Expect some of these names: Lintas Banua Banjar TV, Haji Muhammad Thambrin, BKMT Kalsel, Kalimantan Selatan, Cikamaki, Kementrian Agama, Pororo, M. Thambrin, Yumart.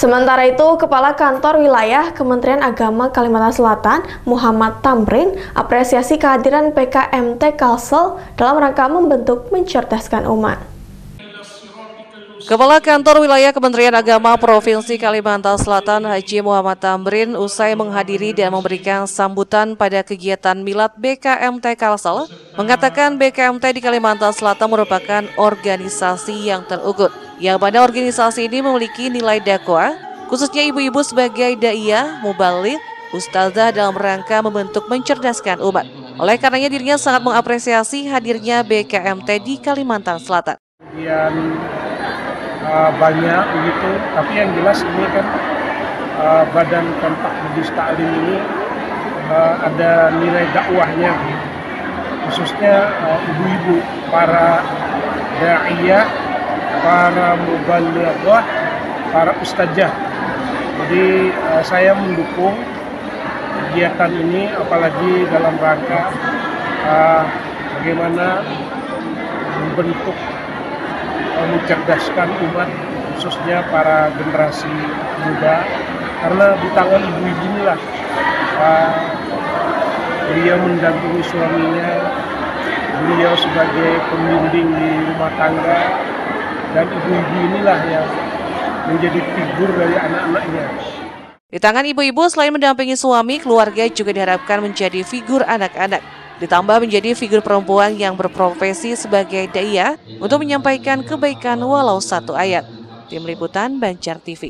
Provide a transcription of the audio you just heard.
Sementara itu, Kepala Kantor Wilayah Kementerian Agama Kalimantan Selatan, Muhammad Thambrin, apresiasi kehadiran BKMT Kalsel dalam rangka membentuk mencerdaskan umat. Kepala Kantor Wilayah Kementerian Agama Provinsi Kalimantan Selatan Haji Muhammad Thambrin usai menghadiri dan memberikan sambutan pada kegiatan milad BKMT Kalsel mengatakan BKMT di Kalimantan Selatan merupakan organisasi yang terukur, yang pada organisasi ini memiliki nilai dakwah, khususnya ibu-ibu sebagai da'iyah, mubaligh, ustazah dalam rangka membentuk mencerdaskan umat. Oleh karenanya dirinya sangat mengapresiasi hadirnya BKMT di Kalimantan Selatan. Banyak begitu, tapi yang jelas ini kan badan kontak Majelis Ta'lim ini ada nilai dakwahnya, khususnya ibu-ibu, para da'iyah, para mubalighah, para ustazah. Jadi saya mendukung kegiatan ini, apalagi dalam rangka bagaimana membentuk mencerdaskan umat, khususnya para generasi muda, karena di tangan ibu-ibu inilah beliau mendampingi suaminya, beliau sebagai pembimbing di rumah tangga, dan ibu-ibu inilah yang menjadi figur dari anak-anaknya. Di tangan ibu-ibu selain mendampingi suami, keluarga juga diharapkan menjadi figur anak-anak, ditambah menjadi figur perempuan yang berprofesi sebagai da'iyah untuk menyampaikan kebaikan walau satu ayat. Tim Liputan Banjar TV.